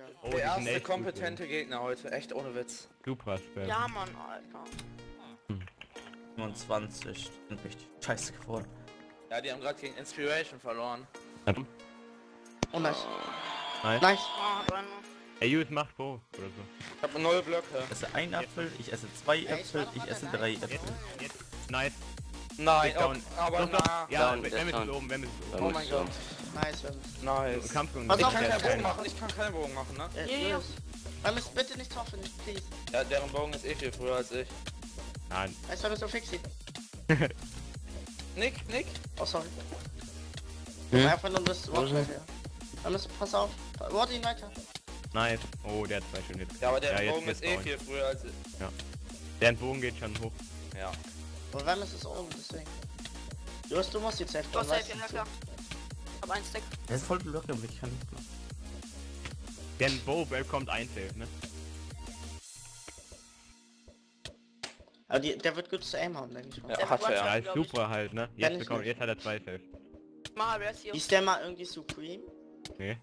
Einziger. Oh, der erste kompetente Gegner heute, echt ohne Witz. Duper-Spam. Ja, Mann, Alter. 25, sind richtig scheiße geworden. Ja, die haben gerade gegen Inspiration verloren. Oh, nice. Nice. Nice. Ey, Jut macht Bo oder so. Ich hab neue Blöcke. Ich esse einen Apfel, ich esse zwei Äpfel, ich esse drei Äpfel. Nice. Nein, aber na. Ja, wenn wir es oben, wenn wir es oben. Oh mein Gott. Nice, nice. Ich kann keinen Bogen machen, ne? Yes. Man muss bitte nicht hoffen, please. Ja, deren Bogen ist eh viel früher als ich. Nein. Weißt du, was du fixi? Nick. Oh, sorry. Einfach nur das Wort. Pass auf. Wort ihn weiter. Nice. Oh, der hat zwei schöne Hits. Ja, aber der Bogen ist eh viel früher als ich. Ja. Der Bogen geht schon hoch. Ja. Aber wenn es ist oben, deswegen. Du musst jetzt safe. Du hast safe den Höcker. Ich hab einen Stack. Der ist voll blöd, aber ich kann nicht mehr. Denn Bo kommt einzeln, ne? Aber der wird gut zu aim haben, denke ich mal. Ja, hat er. Ja, super halt, ne? Jetzt bekommt, jetzt hat er zwei Safe. Ist der mal irgendwie Supreme? Nee.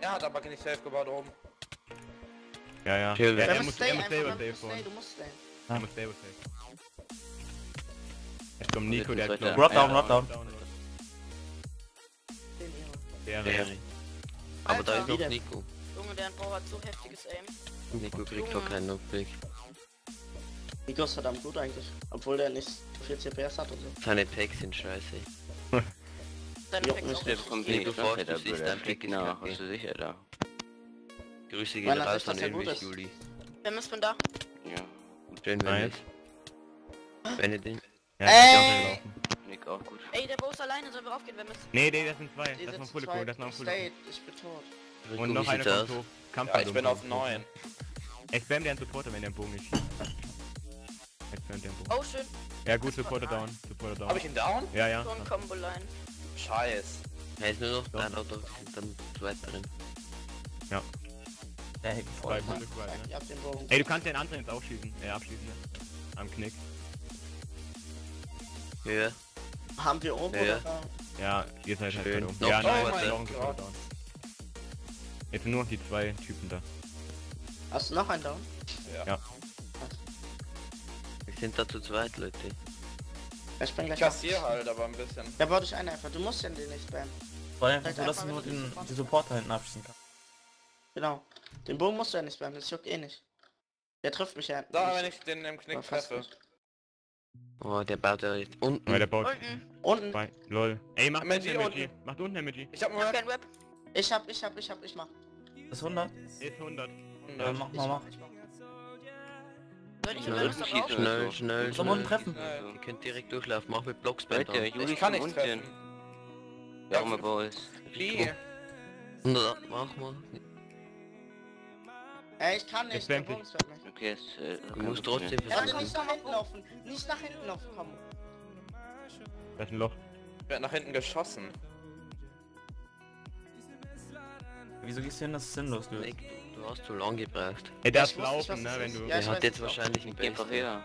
Er hat aber nicht Safe gebaut oben. Ja. Er muss Safe holen. Er muss Safe Jetzt kommt Nico, der hat noch... Rot down. Der. Aber da ist noch Nico. Junge, der Bauer hat so heftiges Aim. Nico kriegt doch keinen Notblick. Nico ist verdammt gut eigentlich, obwohl der nicht 4 CPS hat oder so. Seine Packs sind scheiße. Seine Packs sind scheiße. Bevor du siehst, dein Pick ist nach, bist du sicher da. Grüße gehen raus von Elvis Juli. Wer ist von da? Ja. Jane Bennett. Benedikt. Ja, ey! Nick auch gut. Ey, der Bo ist alleine, sollen wir aufgehen, wenn wir müssen. Nee, das sind zwei. Das ist noch volle Kohle, Ich bin tot. Und noch einer kommt hoch. Ja, ich bin auf 9. Ey, spam den Supporter, wenn der Bogen nicht schießt. Oh, schön. Ja, gut, Supporter down. Hab ich ihn down? Ja. So ein Combo-Line. Scheiß. Ja, ist nur noch dein Auto, dann zwei drin. Ja. Der hängt voll. Ey, du kannst den anderen jetzt aufschießen. Abschießen, ne? Am Knick. Ja. Haben wir oben oder? Ja, ihr seid halt oben. Ja, nein, jetzt nur noch die zwei Typen da. Hast du noch einen down? Ja. Wir sind da zu zweit, Leute. Ich bin gleich kassier halt, aber ein bisschen. Da baut ich einen einfach, du musst den nicht spammen. Vor allem, du lassen nur den Supporter hinten abschießen kann. Genau. Den Bogen musst du ja nicht spammen, das juckt eh nicht. Der trifft mich ja. Da, wenn ich den im Knick treffe. Oh, der baut ja jetzt unten. Ja, der baut unten. Lol. Ey, macht unten Emoji. Macht unten Emoji. Ich hab kein Web. Ich mach. Das ist 100. Ist 100. Ja, mach. Schnell. Soll man treffen? Ihr könnt direkt durchlaufen, mach mit Blockspan. Ich kann nicht treffen. Ja, mal Boys. Wie? 108, mach mal. Ey, ich kann nicht, der Bogen fällt nicht. Okay, du musst trotzdem versuchen. Nicht nach hinten laufen, komm. Da ist ein Loch. Ich werd nach hinten geschossen. Wieso gehst du hin, dass es sinnlos wird? Du hast zu lang gebraucht. Ey, darfst laufen, ne, wenn du... Der hat jetzt wahrscheinlich einen Best. Ja,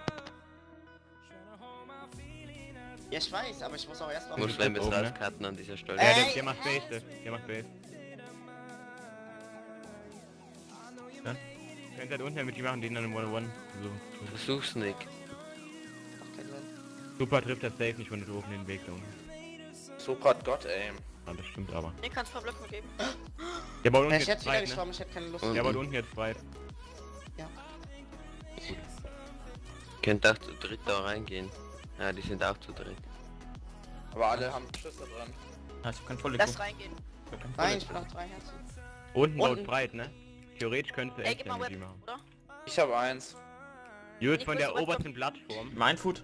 ich weiß, aber ich muss auch erst mal... Muss ein bisschen auskarten an dieser Stelle. Ja, der macht Base, Ich könnte halt unten mit die machen, den dann im 1-on-1 so. Versuch's, Nick. Super trifft das safe nicht, wenn du oben den Weg da unten. Super hat Gott, ey. Ja, das stimmt aber. Nee, kannst du Verblocken geben. Der baut unten jetzt breit, ne? Ich hätte keine Lust. Der baut unten jetzt breit. Ja. Gut. Könnt auch zu dritt da reingehen. Ja, die sind auch zu dritt. Aber alle haben Schüsse dran. Ah, ich hab kein Volley. Lass reingehen. Nein, ich bin noch 3 Herzen. Unten baut breit, ne? Theoretisch könntest du echt eine Energie machen. Oder? Ich hab 1. Jut von der obersten Plattform. Mein Food.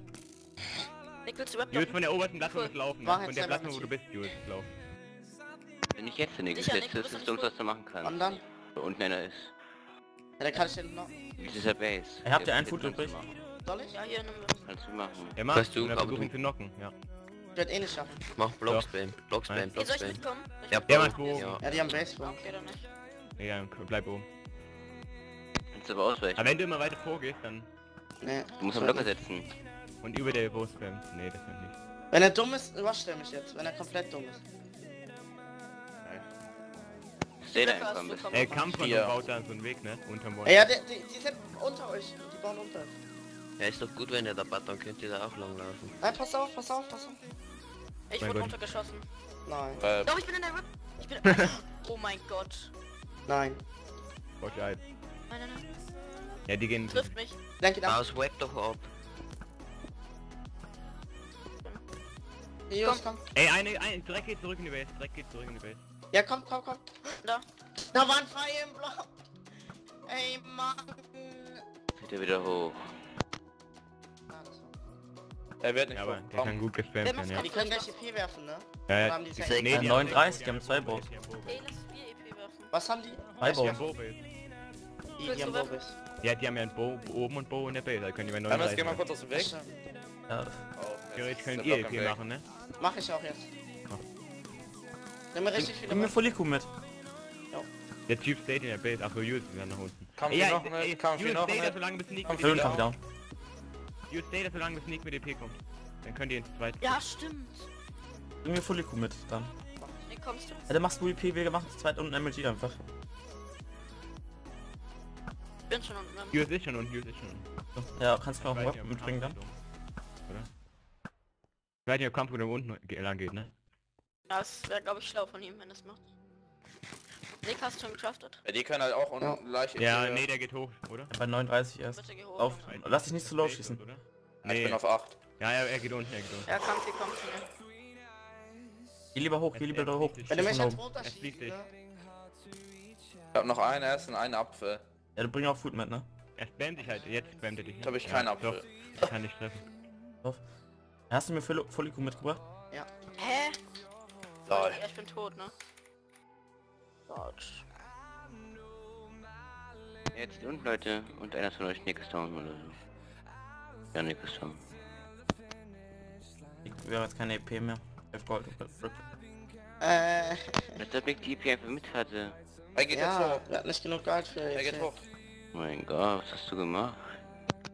Jut von der obersten Plattform ist laufen. Von der Plattform, wo du bist, Jut, ist laufen. Wenn ich jetzt den gesetzt, das ist das, was du machen kannst. Und dann? Da unten einer ist. Ja, da kann ich den noch. Das ist der Base. Er habt ja einen Food übrig. Soll ich? Ja, hier nimm das. Kannst du machen. Er macht, du versuchen zu knocken, ja. Ich werd eh nicht schaffen. Mach Blockspam, Blockspam. Soll ich mitkommen? Der macht Bogen. Ja, die haben Base. Okay, dann nicht. Ja, bleib oben. Kannst du aber ausweichen. Aber wenn du immer weiter vorgehst, dann... Nee. Du musst am Blocker setzen. Und über der Boss spammen. Nee, das wird nicht. Wenn er dumm ist, überstell mich jetzt. Wenn er komplett dumm ist. Leder einfach ein bisschen. Kampfkondom baut da so einen Weg, ne? Unterm Bäumen. Ja, die sind unter euch. Die bauen unter. Ja, ist doch gut, wenn ihr da baut, dann könnt ihr da auch langlaufen. Nein, pass auf, pass auf, pass auf. Ich wurde runtergeschossen. Nein. Doch, ich bin in der Rip. Ich bin... oh mein Gott. Nein. Gott, nein, nein, nein. Ja, die gehen... Trifft mich. Danke, danke. Aus, wack doch ab. Komm, komm. Ey, direkt geht zurück in die Base, direkt geht zurück in die Base. Ja, komm, komm, komm. Da. Da war ein Pfeil im Block. Ey, Mann. Bitte wieder hoch. Er wird nicht aber hoch. Der kann gut gespammt werden, ja. Die können gleich EP werfen, ne? Ja, ja. Nee, die 39, die haben 2 Bows. Ey, lass mir EP werfen. Was haben die? 2 Bows. Die haben Bows. Ja, die haben ja ein Bow oben und Bow in der Base, da können die bei 39. Dann gehen wir kurz aus dem Weg. Ja. Theoretisch könnt ihr EP machen, ne? Mach ich auch jetzt. Oh. Nimm mir richtig viel Folikum mit. Ja. Der Typ steht in der Base, ach so, Jules ist dann nach unten. Jules steht da so lange bis Nick mit EP kommt. Jules steht da so lange bis Nick mit EP kommt. Dann könnt ihr ihn zu zweit. Ja, stimmt. Nimm mir Folikum mit, dann. Wie kommst du? Ja, dann machst du EP, wir machen zu zweit unten MLG einfach. Ich bin schon unten. Jules ist schon unten, Jules ist schon unten. Ja, kannst du mir auch einen Wappen mitbringen dann? Oder? Ich weiß nicht, ob Kampfkondom unten lang geht, ne? Ja, das wäre, glaube ich, schlau von ihm, wenn das macht. Nick, hast du schon gecraftet? Ja, die können halt auch unten leicht... Ja, nee, der geht hoch, oder? Ja, bei 39 erst. Bitte geh hoch. Auf. Lass dich nicht zu low schießen. Oder? Nee. Ich bin auf 8. Ja, er geht unten, er geht unten. Ja, Kampf, hier kommt schon. Geh lieber hoch, geh lieber hoch. Wenn du mich jetzt runterschießt, ne? Ich hab noch einen Essen, einen Apfel. Ja, du bringst auch Food mit, ne? Er spammt dich halt, jetzt spammt er dich. Jetzt hab ich keinen Apfel. Ich kann nicht treffen. Hast du mir Folikum mitgebracht? Ja. Hä? Lol. Ja, ich bin tot, ne? Gott. Jetzt und Leute, und einer von euch Nickstown oder so. Ja, Nickstown. Wir haben jetzt keine EP mehr. Gold. Als ob ich die EP einfach mit hatte. Er geht jetzt hoch. Er hat nicht genug Geld für EP. Er geht hoch. Mein Gott, was hast du gemacht?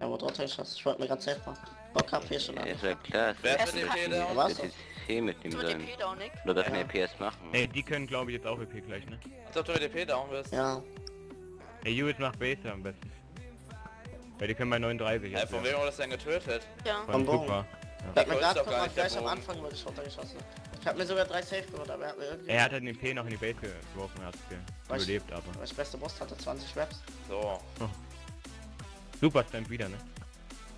Er wurde runtergeschossen. Ich wollte mir ganz safe machen. Bock hab hier schon an. Ist ja klar. Wer ist mit dem EP? Was? EP mit dem sein. Nur darf man EP erst machen. Ey, die können glaube ich jetzt auch EP gleich, ne? Als ob du mit EP down wirst. Ja. Ey, Judith macht Base am besten. Weil die können bei 39 jetzt. Ey, von wem wurde das denn getötet? Ja. Von super. Ich hab mir grad verraten, gleich am Anfang wurde ich runtergeschossen. Ich hab mir sogar 3 safe gemacht, aber er hat mir irgendwie... Er hat halt den EP noch in die Base geworfen, er hat's überlebt, aber... Weil ich beste Brust hatte, 20 Raps. So. Super Stamp wieder, ne?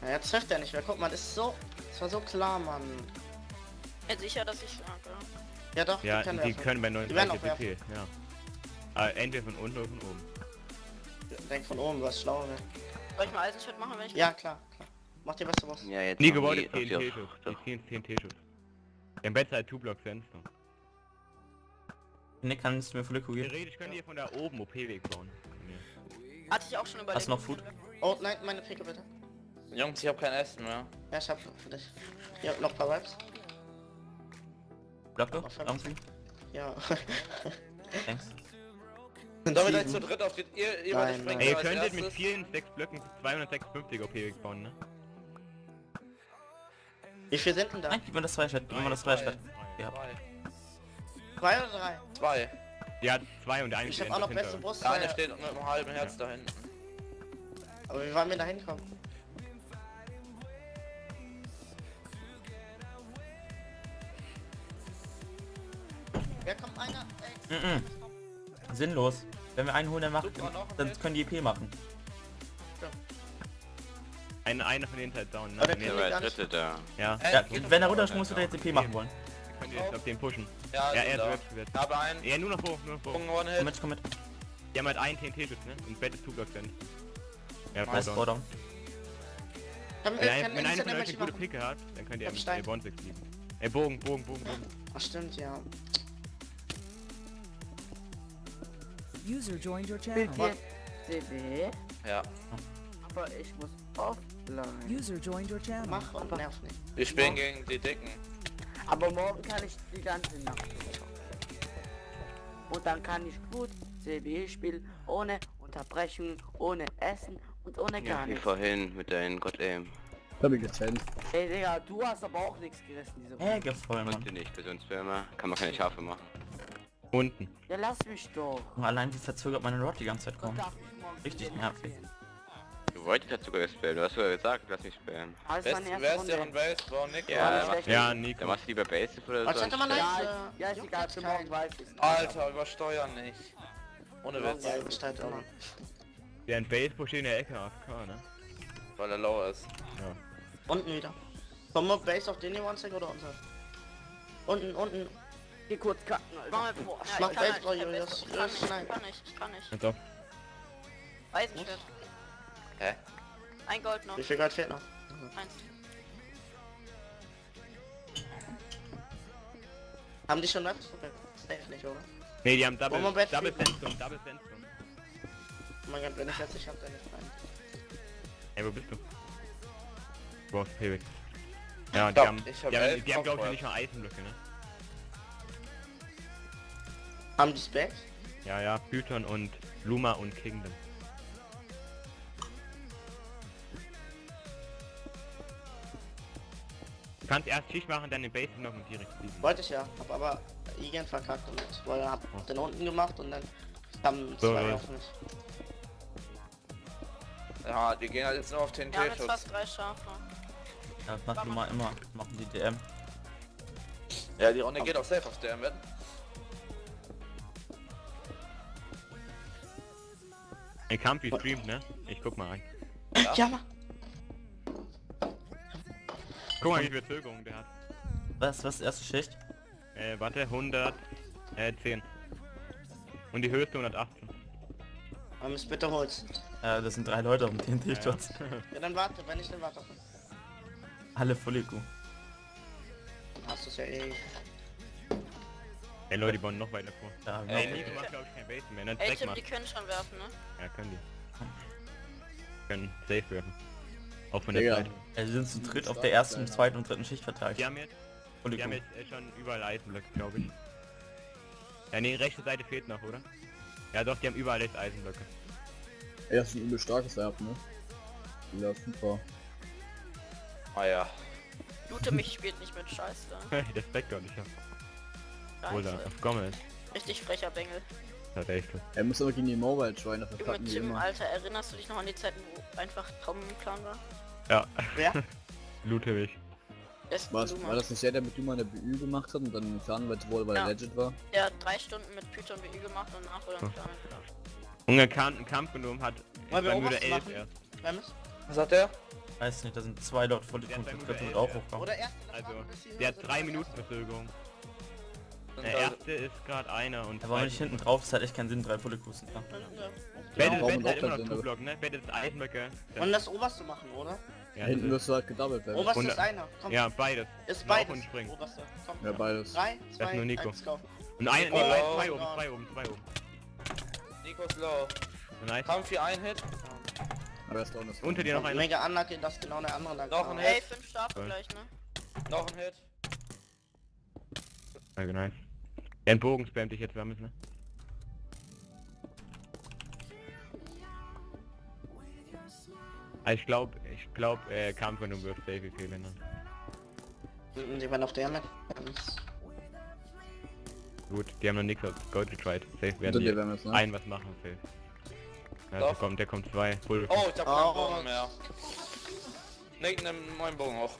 Ja, jetzt trifft er nicht mehr. Guck mal, das ist so... Das war so klar, Mann. Ja, sicher, dass ich schlag, oder? Ja doch, ja, die können bei 39 PP, ja. Entweder von unten oder von oben. Ich denk von oben, was schlauer wäre. Soll ich mal Eisenschritt machen, wenn ich... Ja, klar, klar. Mach dir beste Boss. Ja, jetzt nie gewollt ist TNT-Schuss. Die TNT-Schuss. Im Bett halt 2-Block-Fenster. Ne, kannst du mir Flick geben? Theoretisch könnt ihr von da oben OP-Weg bauen. Hatte ich auch schon überlegt. Hast du noch Food? Oh, nein, meine Picke bitte. Jungs, ich hab kein Essen mehr. Ja, ich hab für dich. Ihr habt noch ein paar Vibes. Bleibt doch? Ja. Thanks. Sollen wir gleich zu dritt auf den... Nein. Ihr könntet mit 4 in 6 Blöcken 256 OP wegbauen, ne? Wie viel sind denn da? Nein, gib mir das 2-Stadt. Gib mir das 2-Stadt. 2 oder 3? 2. Ja, 2 und 1. Ich hab auch noch beste Brust. Ja, der steht mit einem halben Herz da hinten. Aber wie wollen wir da hinkommen? Wer kommt einer? Ey. Sinnlos. Wenn wir einen holen, dann, dann können die EP machen. Ja. Einer von denen ist halt down. Ne? Der dritte da. Ja. Wenn er runterkommt, musst du da jetzt EP machen wollen. Könnt ihr jetzt auf den pushen. Ja, er ist weggesetzt. Aber einen. Ja, nur noch hoch, nur noch hoch. Komm mit, komm mit. Die haben halt einen TNT-Schuss, ne? Und Bett ist 2-Block-Fenster. Ja, nice Vorderung. Wenn einer von euch eine gute Picke hat, dann könnt ihr mit der Bond 6 lieben. Ey, Bogen, Bogen, Bogen, Bogen. Ach stimmt, ja. User joined your channel. Ja. Aber ich muss offline. User joined your channel. Mach und nerv nicht. Ich spiele gegen die Dicken. Aber morgen kann ich die ganze Nacht. Und dann kann ich gut CBE spielen, ohne Unterbrechung, ohne Essen und ohne gar nichts. Wie vorhin mit deinen Gott-Aim. Hab ich gezählt. Ey Digga, du hast aber auch nichts gerissen diese Woche. Gefallen. Mann. Nicht, sonst kann man keine Schafe machen. Unten. Ja, lass mich doch. Allein wie verzögert meine Rod die ganze Zeit kommt. Richtig nervig. Du wolltest halt sogar spammen, du hast sogar gesagt, lass mich spammen. Wärst ja von Base, warum Nico? Ja, Nico. Dann machst du lieber Base oder so. Ja, ist egal, für morgen weiß ich. Alter, übersteuern nicht. Ohne Witz. Ja, ein Base pusht in der Ecke, AFK, ne? Weil er low ist. Ja. Unten wieder. Komm mal Base auf den hier, One-Stack oder unten? Unten, unten. Geh kurz kacken, Alter. Mach mal vor. Mach Base vor, Julius. Nein, ich kann nicht. Doch. Eisenschwert. Hä? Ein Gold noch. Wie viel Gold fehlt noch? Eins. Haben die schon Maps? Safe nicht, oder? Ne, die haben Double Fenstone. Oh mein Gott, wenn ich jetzt nicht hab, dann nicht rein. Ey, wo bist du? Boah, hey, weg. Ja, die haben glaube ich nicht mal Eisenblöcke, ne? Haben die Specs? Ja, ja, PYTHON und Luma und Kinqdom. Du kannst erst Schicht machen, dann den Base noch mit direkt fliegen. Wollte ich ja, hab aber Igen verkackt und jetzt, weil er hab den unten gemacht und dann haben zwei auf mich. Ja, wir gehen halt jetzt nur auf TNT. Wir haben jetzt fast 3 Schafe. Ja, das machen wir mal immer. Machen die DM. Ja, die Runde geht auch safe auf DM, werden. Ein KAMPFI streamt, ne? Ich guck mal rein. Ja, ja, mach. Guck mal, wie viel Verzögerung der hat. Was? Erste Schicht? Warte, 110. Und die höchste 118. Aber müssen bitte Holz. Das sind 3 Leute auf dem TNT-Sturz. Ja. Ja, dann warte, wenn ich dann warte. Alle Fulliku. Hast du's ja eh. Ey Leute, die bauen noch weiter vor. Ja, ey, Nico macht glaube ich kein Basen mehr, ne? Ey, Tim, die können schon werfen, ne? Ja, können die. Können safe werfen. Auch von der Seite. Ja, die sind zu dritt auf der ersten, zweiten und dritten Schicht verteilt. Die haben jetzt schon überall Eisenblöcke, glaube ich. Ja, ne, rechte Seite fehlt noch, oder? Ja doch, die haben überall jetzt Eisenblöcke. Ey, das ist ein übel starkes Erb, ne? Ja, super. Ah ja. Lute mich spielt nicht mit Scheiße. Der Speck gar nicht, ja. Oder auf Gommel. Richtig frecher Bengel. Ja, echt. Er muss aber gegen die Mobile joinen, das verkacken die immer. Alter, erinnerst du dich noch an die Zeiten, wo einfach Tom im Clan war? Ja. Wer? Lute mich. War das nicht der, der mit Luma eine BÜ gemacht hat und dann im Clan wurde, weil er Legend war? Ja, 3 Stunden mit PYTHON BÜ gemacht und danach wurde im Clan. Ungekannten Kampf genommen hat. Bei Müde 11 erst. Was hat der? Weiß nicht, da sind 2 Leute voll die Punkte, das könnte auch hochkommen. Also, der hat 3 Minuten Verzögerung. Der erste ist gerade einer und aber wenn ich hinten drauf ist, hat echt keinen Sinn, 3 Polykussen. Battle hat immer noch 2 Block, ne? Battle ist Eisenblöcke. Und das oberste machen, oder? Ja, hinten wirst du halt gedoubled werden. Oberste ist einer, komm. Ja, beides. Ist beides. Oberste, komm. Ja, beides. 3, 2, 1, kauf. Und einer, nee, 2 oben. Nico ist low. Nice. KAMPFI ein Hit. Aber ist down. Unter dir noch ein mega Anlage, das ist genau der andere Lage. Noch ein Hit. Hey, 5 Schafe gleich, ne? Noch ein Hit. Ja, genau. Den Bogen spammt dich jetzt, wir müssen, ne? Ich glaube, KAMPFKONDOM wirft safe fehlen, ne? Die waren auf der Map. Gut, die haben noch nichts auf Gold getried. Safe werden die jetzt, ne? Ein was machen, safe. Ja, der kommt 2. Bull. Oh, ich hab keinen Bogen mehr. Nick, nimm meinen Bogen auch.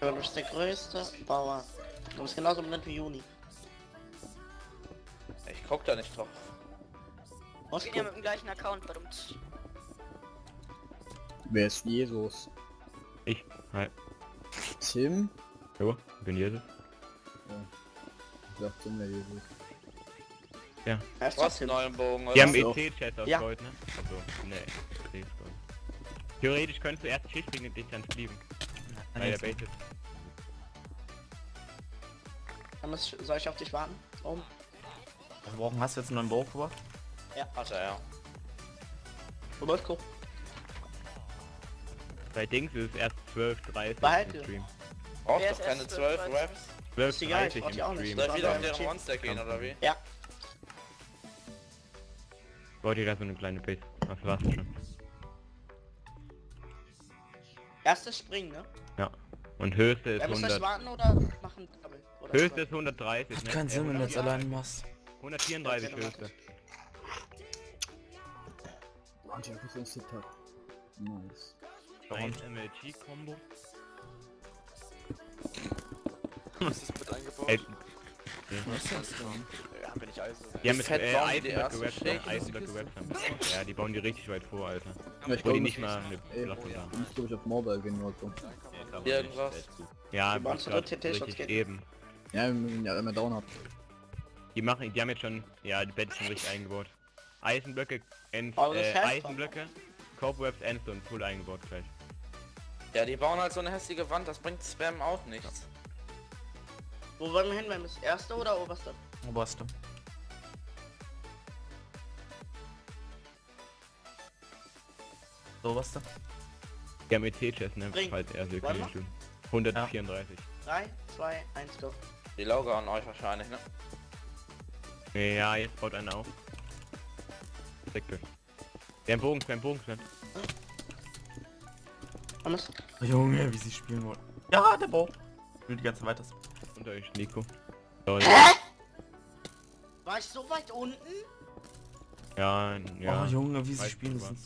Du bist der größte Bauer. Du bist genauso blind wie Juni. Ich guck da nicht drauf. Ich bin ja mit dem gleichen Account, warum? Wer ist Jesus? Ich. Hi. Tim? Jo, ich bin Jesus. Ja. Ja. Was? Neuen Bogen, oder? Die haben EC-Chat aus Gold, ne? Also, ne, EC ist Gold. Theoretisch könntest du erst Schicht gegen dich dann fliegen. Bei der Base. Soll ich auf dich warten? Warum? Warum hast du jetzt einen neuen Bogen gemacht? Ja, hat er, ja. Robertko. Bei Dings ist es erst 12:30 im Stream. Brauchst doch keine 12 Raps. 12:30 im Stream. Soll ich wieder auf deren One-Stack gehen, oder wie? Ja. Boah, die da so eine kleine Base. Das war's schon. Erstes Springen, ne? Ja. Und Höchste ist 100. Muss warten oder machen Double? Oder Höchste ist 130. Hat keinen Sinn, wenn du jetzt allein machst. 134 Höchste. Und ich hab nicht so ein Sit-Tag. Nice. 1 MLG-Kombo. Was ist mit eingebaut? Was ist das denn? Ja, bin ich Eis. Die haben mit Eisenblock gewappt. Ja, die bauen die richtig weit vor, Alter. Aber ich die nicht mal eine Blockung da. Ich glaube, ich hab Mobile genug. Irgendwas. Ja, richtig eben. Ja, wenn man down hat. Die machen, die haben jetzt schon, ja, die Betten schon richtig eingebaut. Eisenblöcke, Eisenblöcke, Cobwebs, Endstone, Pool eingebaut vielleicht. Ja, die bauen halt so eine hässliche Wand, das bringt Spam auch nichts. Wo wollen wir hin, wenn das erste oder oberste? Oberste. Oberste? Ja, mit T-Chess, ne? Falls er so kann ich tun. 134. Ja. 3, 2, 1, go. Die Lauge an euch wahrscheinlich, ne? Ja, jetzt baut einer auf. Sektor. Der Bogen, der Bogen. Alles? Junge, wie sie spielen wollen. Ja, der Bogen. Ich will die ganze weiter. Unter euch, Nico. Sorry. Hä? War ich so weit unten? Ja, ja. Oh, Junge, wie sie spielen müssen.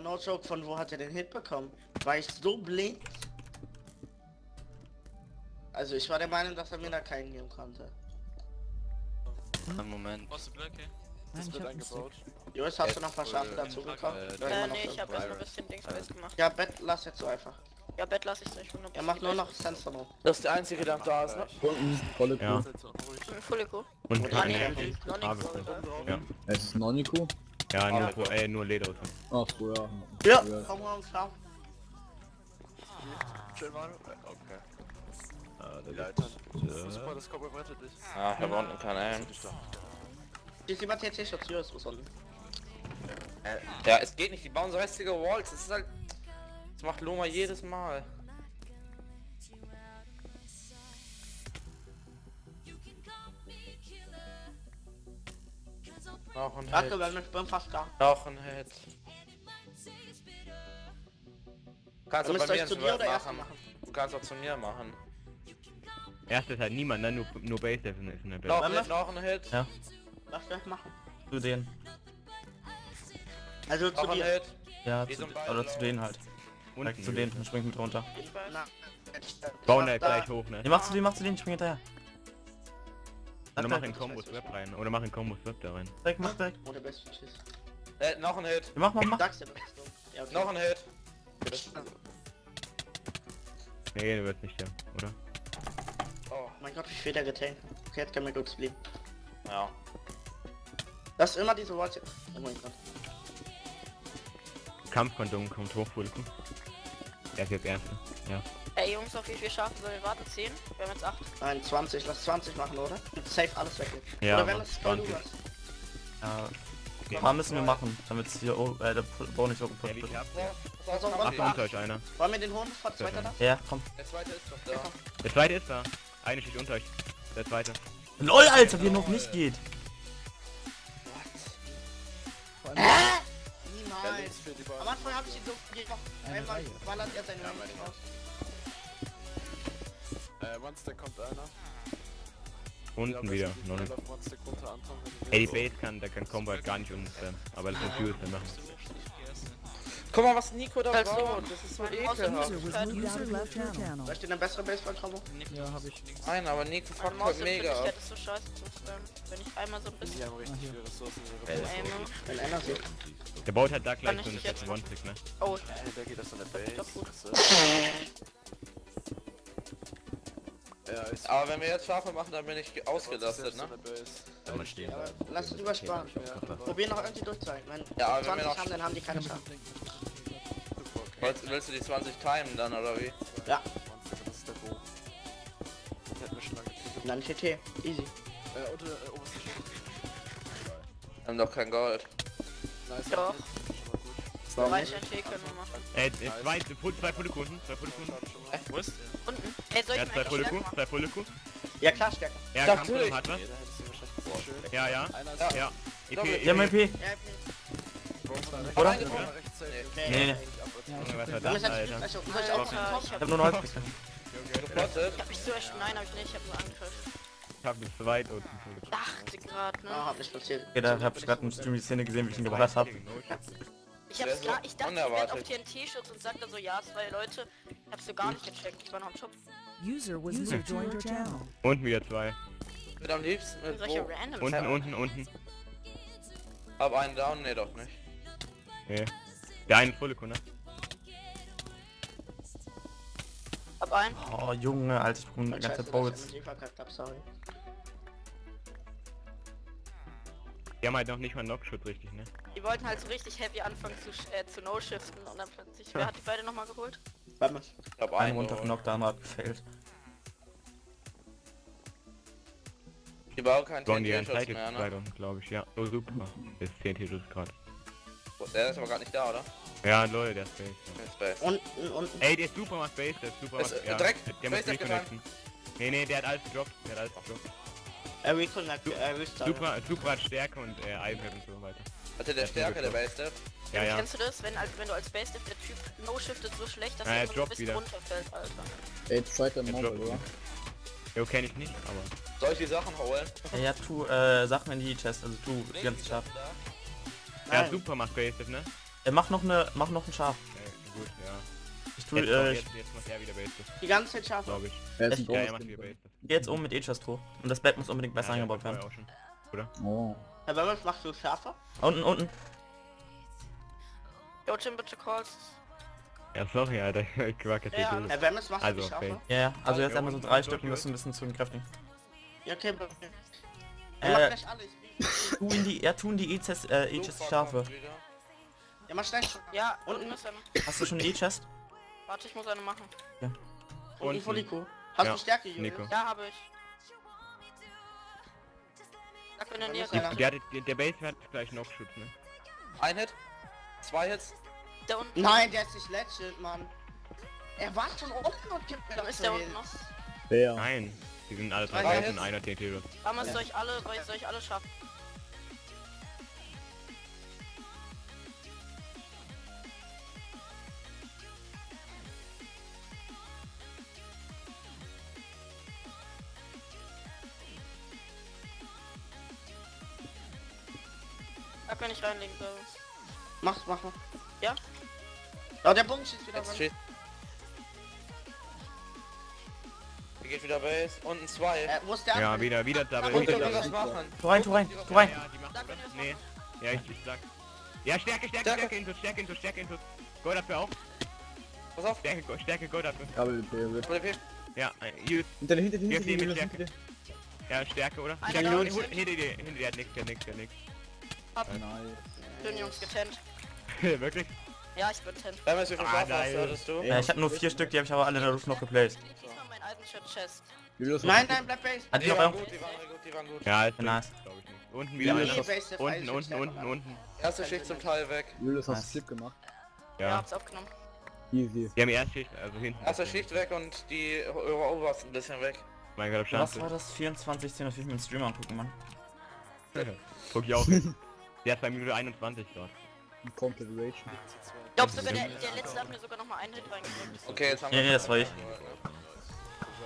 No joke, von wo hat er den Hit bekommen? War ich so blind? Also ich war der Meinung, dass er mir da keinen geben konnte. Einen Moment. Was das wird eingebaut. Joris, hast du noch was Schaden dazu gekauft? Nee, ich hab erstmal ein bisschen Dings festgemacht. Ja, Bett lass jetzt so einfach. Ja, Bett lass ich nicht. Er macht nur noch Sensor noch. Das ist der einzige, der da ist, ne? Unten, volle Kuh. Volle Kuh. Und ja. Es ist Nonico. Ja, nur Leder. Ach, so, ja. Ja, komm raus, schau. Schön, Manu. Okay. Der Leiter. Super, das Kopf rettet dich. Ah, ich hab unten keinen Aim. Hier ist jemand TNT, Schatz, hier ist was unten. Ja, es geht nicht, die bauen so restliche Walls, das ist halt... Das macht Luma jedes Mal. Noch ein Hit. Warte, weil ich bin fast da. Noch ein Hit. Du kannst auch bei mir zu dir oder erst machen. Du kannst auch zu mir machen. Erst ist halt niemand, ne? Nur Base Defense ist in der Base. Noch ein Hit. Ja. Was soll ich machen? Zu denen. Also zu dir. Hit. Ja, oder zu denen halt. Und zu denen, springt mit runter. Bauen halt gleich hoch, ne? Machst du den, spring hinterher. Oder mach den Combo-Swap rein, oder mach den Combo-Swap da rein. Direkt, mach direkt. Oh, der beste Schiss. Noch ein Hit. Mach. Ja, okay. Noch ein Hit. Nee, der wird nicht sterben, oder? Oh mein Gott, ich wieder getankt. Okay, jetzt kann man gut fliegen. Ja. Das ist immer diese Worte. Oh mein Gott. KAMPFKONDOM kommt hoch, Fulken. Er ist jetzt Erster, ja. Ey Jungs, auf wie viel schaffen sollen wir warten? 10? Wir haben jetzt 8. Nein, 20. Lass 20 machen, oder? Safe alles weg. Ja, oder wenn es Kolu ist. Ja. Okay. Mal müssen wir machen, damit es hier... Oh, der Bau nicht so kaputt wird. Ach, kommt euch einer. Wollen wir den Hund vor zweiter da? Ja, komm. Der zweite ist doch da. Ja, der zweite ist da. Eine steht unter euch. Der zweite. LOL, Alter, wie er noch nicht geht. What? Niemals. Am Anfang hab ich ihn so gemacht. Einmal ballert er seinen Namen raus. Monster kommt einer. Unten wieder, noch nicht. Ey, die Base kann, der kann Combo halt gar nicht unten, aber das Gefühl ist dann machen. Guck mal, was Nico da baut, das ist so ekelhaft. Soll ich dir eine bessere Baseball-Combo? Ja, hab ich. Nein, aber Nico fuckt halt mega ab. Das ist so scheiße zu spammen, wenn ich einmal so ein bisschen... Die haben richtig viele Ressourcen. Wenn einer sieht. Der baut halt da gleich so einen One-Click, ne? Oh. Der geht das an der Base. Ja, aber wenn wir jetzt Schafe machen, dann bin ich ausgelastet, ne? Ja, man stehen. Ja, lass es übersparen. Ja. Probier noch irgendwie durchzeigen. Wenn ja, aber 20 wenn wir noch haben, dann haben die keine Schafe. Willst du die 20 timen dann, oder wie? Ja. Dann TT. Easy. Wir haben doch kein Gold. Nice. Doch. Zwei Polikunden. Wo ist der? Unten. Ey, soll ich mal zwei Polikunden. Ja, klar, stärker. Ja, Kampfkondom hat was. Ja, ja. Ja, EP. Ja, mein EP. Oder? Nee. Ich hab nur noch Holz gekriegt. Ich hab mich zuerst. Nein, hab ich nicht, ich hab nur Angriff. Ich hab mich zu weit unten. Ich dachte gerade, ne? Hab nicht passiert. Okay, da hab ich gerade im Stream die Szene gesehen, wie ich ihn geballert hab. Ich hab's klar, ich dachte, ich werd auf TNT-Schutz und sag dann so, ja, zwei Leute. Ich hab's so gar nicht gecheckt, ich war noch im Shop. Und wieder zwei. Mit am liebsten mit solche random unten. Hab einen down, ne, doch nicht. Nee. Der eine Fullico, ne? Hab einen. Oh, Junge, Alter, ich bin die ganze Zeit Bowls. Die haben halt noch nicht mal einen Knockshot richtig, ne? Die wollten halt so richtig heavy anfangen zu no-shiften und dann plötzlich... Wer hat die beide nochmal geholt? Warte mal. Ich glaub, einen runterknockt, da haben wir abgefällt. Die brauchen keinen TNT-Schutz mehr, ne? Glaube ich, ja. Oh, super. Ist TNT-Schutz gerade. Der ist aber gerade nicht da, oder? Ja, Leute, der ist Space. Der ist Space. Und... Ey, der ist super mal Space, der ist super mal... Ja. Direkt, der muss reconnecten. Nee, der hat alles gedroppt, Super hat Stärke und Einheit und so weiter. Also der Stärke, der Base Dev? Ja. Kennst du das, wenn du als Base Dev der Typ no-shiftet so schlecht, dass er immer so ein bisschen runterfällt, Alter? Ey, zweiter dann Mob, oder? Jo, kenn ich nicht, aber... Soll ich die Sachen holen? Ja, tu, Sachen in die Chest, also tu, die ganze Schaf. Ja, super macht Base Dev, ne? Mach noch ein Schaf. Ja, gut, ja. Ich tu, jetzt macht er wieder Base Dev. Die ganze Zeit Schaf? Glaube ich. Ja, er macht wieder Base Dev. Geh jetzt oben mit Echastro. Und das Bett muss unbedingt besser eingebaut werden. Schon, oder? Oh. Herr Wemmels, machst du schärfer? Unten. Jo, Jim, bitte calls. Ja, sorry, Alter. Ich war gerade nicht. Herr Wemmels, machst du schärfer? Okay. Ja, also jetzt einmal so drei Stück und müssen ein bisschen zu den Kräften. Ja, okay, bitte. Tu in die E-Chest Schafe. Ja, mach schnell. Ja, unten müssen wir. Hast du schon die E-Chest? Warte, ich muss eine machen. Ja. Und Folico. Hast du Stärke, Julius? Ja, habe ich. Sag mir der Base hat gleich noch Schutz, ne? Ein Hit? Zwei Hits? Der unten. Nein, der ist nicht Legend, Mann. Er war schon unten und gibt mir noch ist der unten noch. Wer? Nein, die sind alle drei in einer TNT. Warum soll ich alle schaffen? Kann ich reinlegen, so. Mach. Ja? Oh, der Bogen schießt wieder ran. Er geht wieder Base. Unten zwei. Wo ist der andere? Ja, wieder Double. Tu rein. Ja, die macht das. Nee. Ja, ich sag. Ja, Stärke Intus. Go dafür auch. Pass auf. Stärke, go dafür. Double EP. Ja, hinter. Ja, Stärke, oder? Hinter dir hat nix. Schön, Jungs, getannt. Wirklich? Ja, ich bin getannt. Ich hab nur 4 Stück, die hab ich aber alle in der Luft noch geplaced. Nein, bleib Base. Hat die waren gut, die waren gut. Ja, Alter, nice. Unten wieder einer. Unten. Erste Schicht zum Teil weg. Julius, hast du Clip gemacht? Ja, hab's aufgenommen. Easy. Die haben die erste Schicht, also hinten. Erste Schicht weg und die obersten ein bisschen weg. Mein Gott, was war das? 24:10, das will ich mir den Stream angucken, Mann. Guck ich auch hin. Der ist bei Minute 21 dort. Compilation. Glaubst du, der letzte hat mir sogar nochmal einen Hit reingedrückt? Okay, jetzt haben wir... Nee, das war ich.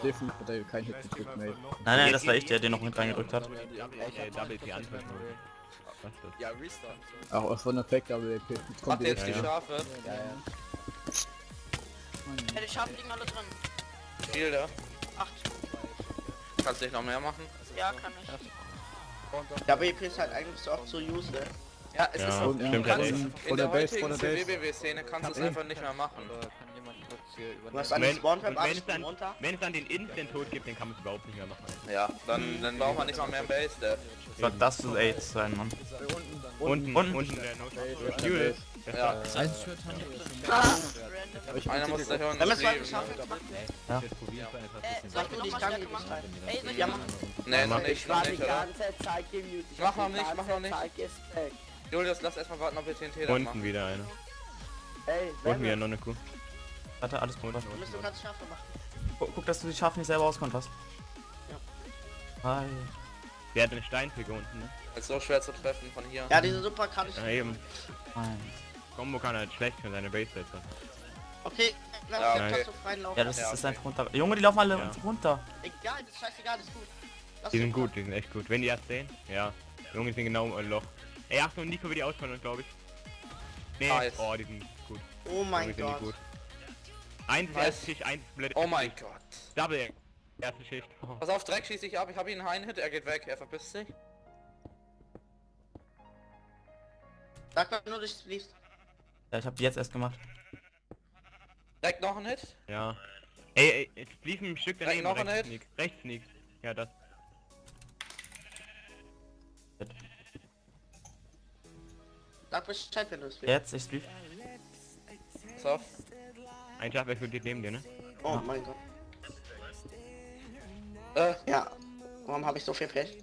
Definitiv hat er keinen Hit gedrückt, ne? Nein, das war ich, der den noch mit reingedrückt hat. Double P Antwort. Was ist das? Ja, Restart. Ach, was war ein Effekt, Double P. Habt ihr jetzt die Schafe? Ja. Die Schafe liegen alle drin. Viel da. 8. Kannst du nicht noch mehr machen? Ja, kann ich. Ja, aber EP ist halt eigentlich so oft so useless. Ja, es ist so. Stimmt, in der heutigen CWBW-Szene kannst du es einfach nicht mehr machen. Du hast einen Spawn-Trap, runter. Wenn es dann den Instant-Tod gibt, den kann man es überhaupt nicht mehr machen. Ja, dann braucht man nicht mal mehr einen Base, der. Was das für AIDS sein, Mann. Unten. Ja. Einer muss da hören. Ja. Mach noch nicht. Julius, lass erstmal warten, ob wir TNT da machen. Unten wieder einer. Unten wieder noch eine Kuh. Warte, alles gut. Du musst ganz Schafe machen. Guck, dass du die Schafe nicht selber auskonterst. Ja. Hi. Der hat eine Steinpicke unten. Ist so schwer zu treffen von hier. Ja, diese Super kann ich. Ja, eben. Combo kann halt schlecht für seine Base setzen. Okay, lass den Tasto reinlaufen. Ja, das ist okay. Einfach runter. Junge, die laufen alle runter. Egal, das ist scheißegal, das ist gut. Lass die sind gut, die sind echt gut. Wenn die das sehen, ja. Die Junge sind genau im Loch. Ey, Achtung, Nico wird die ausfallen, glaube ich. Nee, nice. Oh, die sind gut. Oh mein Gott. Gut. Eins Schicht, eins Blitz. Oh mein Gott. Double. Erste Schicht. Oh. Pass auf, Dreck schießt dich ab. Ich habe ihn einen Hit, er geht weg, er verpisst sich. Da kommt nur durch die Liebst. Ja, ich hab die jetzt erst gemacht. Direkt noch ein Hit? Ja. Ey, jetzt blieb ein Stück daneben. Direkt noch ein Hit? Rechts nichts. Ja, das. Sag Bescheid, wenn du es willst. Jetzt, ich blieb. Pass auf. Ein Schachwerk wird neben dir, ne? Oh mein Gott. Ja. Warum habe ich so viel Pech?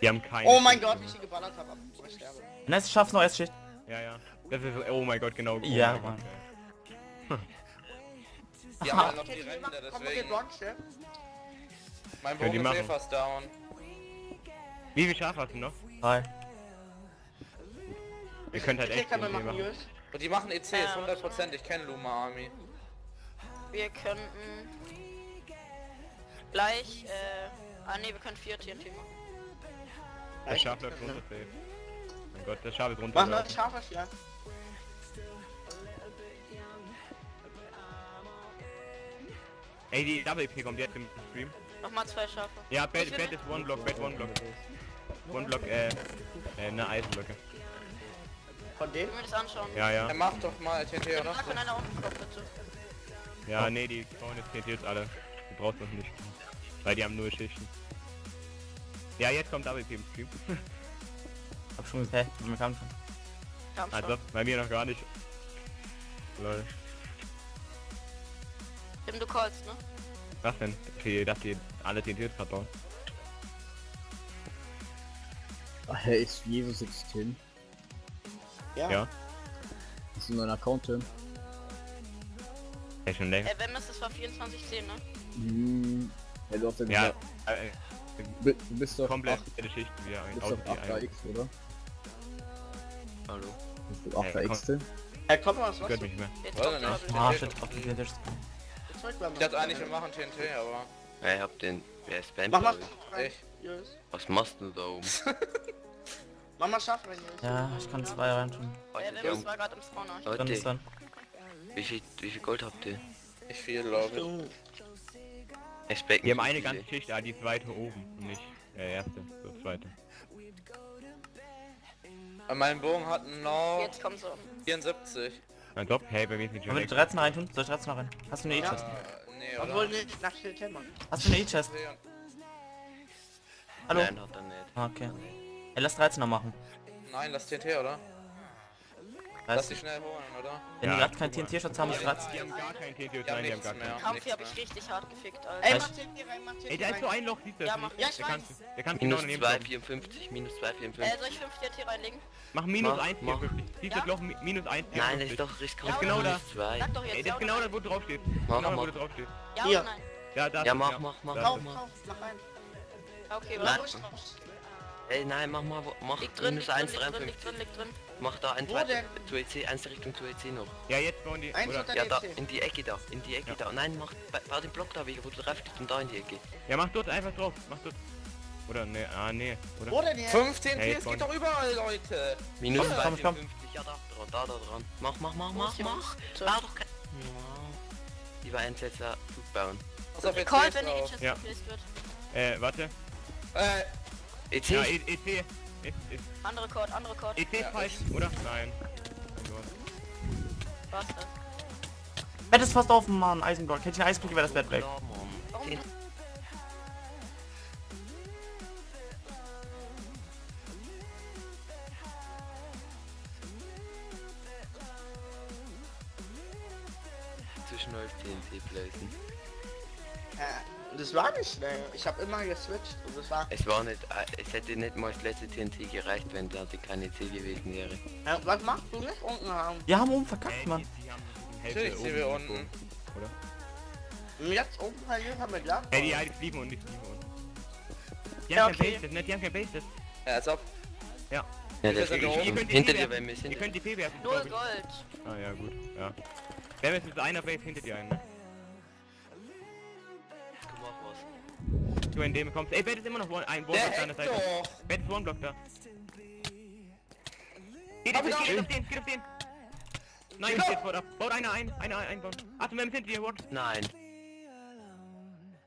Die haben keinen. Oh mein Gott, wie ich die geballert habe. Oh, ich sterbe. Na, es schafft noch erst Schicht. Ja, ja. Das ist, oh mein Gott, genau. Oh ja, Mann. Die haben alle noch die Ränder, deswegen. Mein Bogen ist fast down. Wie viel Schaf hast du noch? 3. Ihr könnt halt echt machen. Und die machen ECs, 100%. Ich kenne LUMAARMY. Wir könnten gleich, wir können 4 TNT machen. Der Schaf läuft runter, safe. Mein Gott, der Schaf ist runter. Mach mal das Schaf, ja. Ey, die WP kommt jetzt im Stream. Nochmal 2 Schafe. Ja, Bad ist One Block. One Block, eine Eisenblöcke. Von dem? Können wir das anschauen? Ja, ja. Er macht doch mal TNT, oder? Von einer unten kommt dazu. Ja, nee, die bauen jetzt TNT jetzt alle. Die brauchst du noch nicht. Weil die haben nur Schichten. Ja, jetzt kommt WP im Stream. Hab schon gesagt, wir kamen schon. Also, bei mir noch gar nicht. Lol. Tim, du callst, ne? Was denn? Okay, dass die alle TNTs verbauen. Alter, ist Jesus jetzt Tim? Ja. Ist nur ein Account, Tim. Schon länger. Wenn das war 24:10, ne? Hm. Hey, du hast ja gesagt. Du bist doch komplett jede Schicht wieder ein X, oder? Hallo. Bist du 8x, Tim? Hey, komm mal, was machst du? Jetzt ich dachte eigentlich, wir machen TNT, aber... Ja, ich hab den... Wer ist Band? Mach mal Schaf. Was machst du da oben? Mach mal Schaf rein, Jungs. Ja, ich kann 2 rein tun. Der war gerade im Spawner. Leute, wie viel Gold habt ihr? Ich viel, glaube ich. Wir haben eine ganze Schicht, aber die zweite oben. Nicht der erste, so zweite. Mein Bogen hat noch... Jetzt kommst du. 74. Mein Top, hey, bei mir ist nicht schon. Soll ich 13 rein tun? Soll ich 13 rein? Hast du eine E-Chest? Nee, oder? Hast du eine E-Chest? Hallo? Nein, hat er nicht. Okay. Ey, lass 13er machen. Nein, lass TNT, oder? Lass die schnell holen, oder? Wenn die gerade keinen TNT-Schutz haben, ist 13. Die haben gar keinen TNT-Schutz, nein, die haben gar keinen. KAMPFI hab ich richtig hart gefickt, Alter. Ey, mach TNT rein, mach TNT rein. Ey, da ist so ein Loch, siehst du? Ja, mach. Ja, ich weiß. Der kann minus 254, minus 254. Soll ich 5 TNT reinlegen? Mach minus 1, siehst du das Loch, minus 1. Nein, das ist doch riskant. Das ist genau das. Ey, das ist genau das, wo du draufstehst. Mach mal. Genau das, wo du draufstehst. Ja, oder nein? Ja, das. Ja, mach. Mach rein. Okay, warte. Ey, nein, mach mal, mach minus 1,53. Liegt drin. Mach da 1 zu EC, 1 Richtung zu EC noch. Ja, jetzt bauen die... Ja, da, in die Ecke da. Nein, mach den Block da weg, wo du treffst und da in die Ecke. Ja, mach dort einfach drauf, mach dort. Oder, ne, oder? 15 TNT, es geht doch überall, Leute! Minus 2,50, ja, da dran. Mach! War doch kein... Die war Einsetzer Flug bauen. Pass auf, jetzt wenn die EC geplaced wird. Warte. EC? Ja, EC. Andere Code. EC ist falsch, oder? Nein. Was denn? Bett ist fast offen, Mann. Eisenblock. Hätte ich eine Eisenbrücke, wäre das Bett weg. Zwischen euch TNT placen. Das war nicht schnell. Ich habe immer geswitcht und das war... Es war nicht... Es hätte nicht mal das letzte TNT gereicht, wenn da keine C gewesen wäre. Ja, was machst du nicht unten haben? Wir haben oben verkackt, Mann. Natürlich sind wir unten. Oder? Jetzt oben haben wir gelacht. Hey, die blieben unten. Die haben kein Base-Sip, ne? Die haben kein Base-Sip. Ja, als ob. Ja. Ja, der ist hinter dir bei mir. Ihr könnt die P werfen. Nur Gold. Ah ja, gut. Ja. Wer ist mit einer Base hinter dir ein, ne? Komm auch raus. Du in dem kommst. Ey, Bad ist immer noch ein One-Block da an der Seite. Bad ist One-Block da. Geht auf den, geht auf den. Nein, steht vor ab. Baut einer ein, baut. Achtung, wer ist hinter dir, Ward? Nein.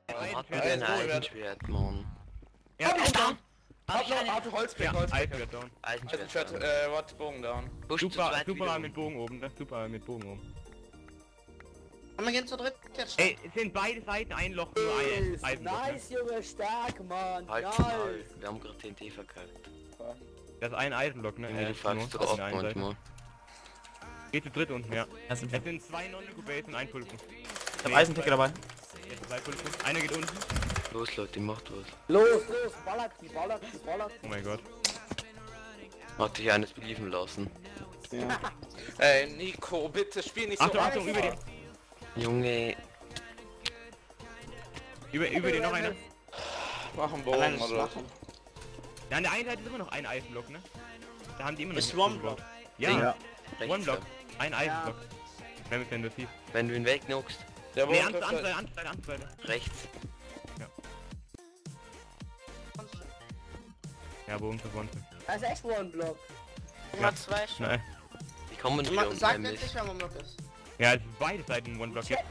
Warum hat man denn ein Eisenschwert, Mann? Ja, down! Auto, Holzbeck, Holzbeck. Eisenschwert, what, Bogen down. Super mit Bogen oben, das super mit Bogen oben. Komm, wir gehen zu dritt. Ey, es sind beide Seiten ein Loch, nur ein Eisenschwert. Nice, Junge, stark, Mann. Halt, wir haben gerade TNT verkackt. Das ist ein Eisenblock, ne? Ja, ich frag's zu oft manchmal. Geht zu dritt unten, ja. Es sind zwei Non-Incubates und ein Pulpen. Ich hab Eisenticker dabei. Einer geht unten. Los Leute, macht was. Los, ballert die. Oh mein Gott. Macht dich eines beliefen lassen. Ja. Ey, Nico, bitte spiel nicht so. Achtung, über den. Junge. Über den noch einer. Mach einen Bogen, oder? Ja, an der einen Seite ist immer noch ein Eisenblock, ne? Da haben die immer noch einen One-Block. Ja. One-Block. Ein Eisenblock. Wenn du ihn wegknockst. Nee, Anzeige. Rechts. Ja. Ja, Bogen verbunden. Das ist echt One-Block. Ich mach zwei schon. Nein. Ich komme nicht mehr. Sag mir nicht, wenn One-Block ist. Ja, es ist beide Seiten One-Block. Jetzt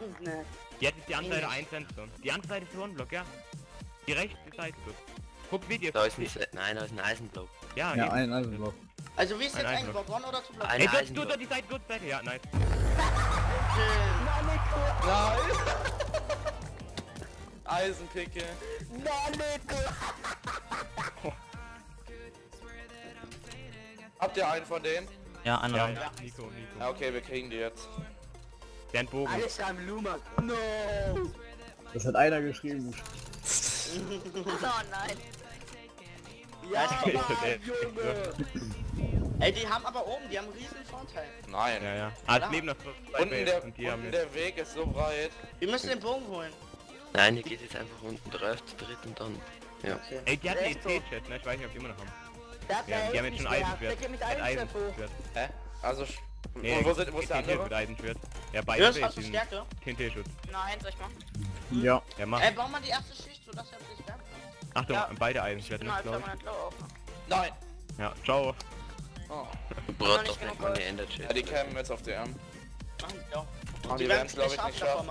ist die Anzeige 1 Cent. Die Anzeige ist One-Block, ja. Die rechts ist Eisenblock. Guck, wie die da ist nicht. Nein, da ist ein Eisenblock. Ja, ein Eisenblock. Also, wie ist jetzt ein Block? One oder zu Block? Ey, du die Seite, Seite. Ja, nice. Nein! Eisenpicke! Nein, Nico! Habt ihr einen von denen? Ja, einer. Ja, ja. Nico. Ja, okay, wir kriegen die jetzt. Den Bogen. Alles am Luma. No! Das hat einer geschrieben. Oh nein! Ja, Mann, Junge! Ey, die haben aber oben, die haben einen riesen Vorteil. Nein. Ja. Ah, es leben noch zwei unten der Weg ist so breit. Wir müssen den Bogen holen. Nein, hier geht jetzt einfach unten drauf zu dritt und dann... Ja. Okay. Ey, die hatten den EC-Chat, ne? Ich weiß nicht, ob die immer noch haben. Die haben jetzt schon Eisenschwert. Hä? Also... Nee, wo ist der andere? Mit Eisenschwert. Ja, beide Seiten. Hast du Stärke? TNT-Schutz. Nein, soll ich machen? Ja. Ja, mach. Ey, bau mal die erste Schicht, sodass er sich wärmt. Achtung, beide Eisenschwert. Nein! Ja, ciao. Oh. Du brauchst doch nicht mal eine Ender-Chip. Ja, die kämen jetzt auf die Arm. Ach, die werden es glaube ich nicht schaffen.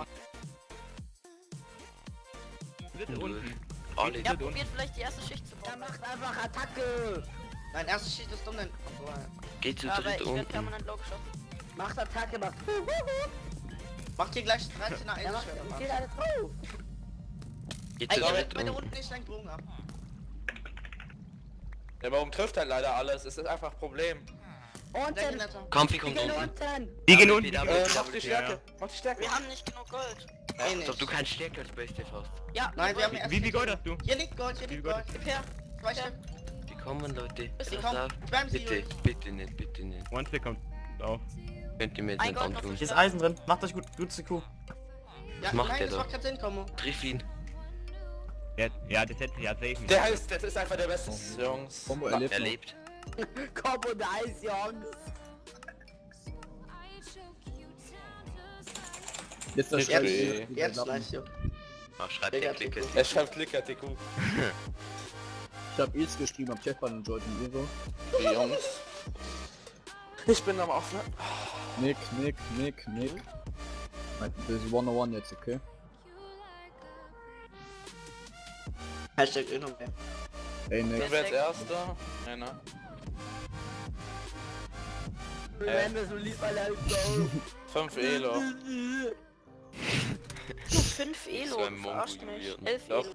Bitte unten. Ja, probiert vielleicht die erste Schicht zu bauen. Er macht einfach Attacke! Nein, erste Schicht ist dumm, denn... Geht zu dritt unten. Ich permanent low geschossen. Macht Attacke, macht... Macht hier gleich 13er Ender-Chip. Geht alle drauf! Geht zu dritt unten. Meine Runde ist ein Bogen ab. Ja, warum trifft halt leider alles? Es ist einfach ein Problem. Unten! KAMPFKONDOM unten! Die gehen unten! Mach die Stärke! Mach die Stärke! Wir haben nicht genug Gold! Nein, ich glaub, du kannst Stärke als Base hast. Ja, nein, wir haben erst... Wie viel Gold hast du? Hier liegt Gold, hier liegt Gold. Gib her! Die kommen, Leute. Die kommen. Bitte, bitte nicht. One Stick kommt auf. Könnt ihr mir jetzt nicht antun. Hier ist Eisen drin. Macht euch gut zu Kuh. Ja, nein, das macht keinen Sinn, Kommo. Triff ihn. Ja, das hätte ich abwägen. Der heißt, das ist einfach der beste Jungs. Kombo erlebt. Kombo nice, Jungs. Jetzt das Spiel. Jetzt gleich, Jungs. Ach, schreibt der Klicker. Er schreibt Klicker, TQ. Ich hab jetzt geschrieben, hab Chefbahn und Jordan Evo. Die Jungs. Ich bin am Offner. Nick. Das ist 101 jetzt, okay? Hashtag Innovator. Ey, Nick. Sind wir jetzt Erster? Nein, ne? Remember, so lieb alle halt Gold. 5 Elo. 5 Elo, verarscht mich. 11 Elo.